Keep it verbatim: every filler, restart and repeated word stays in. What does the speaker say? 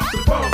rock the boat.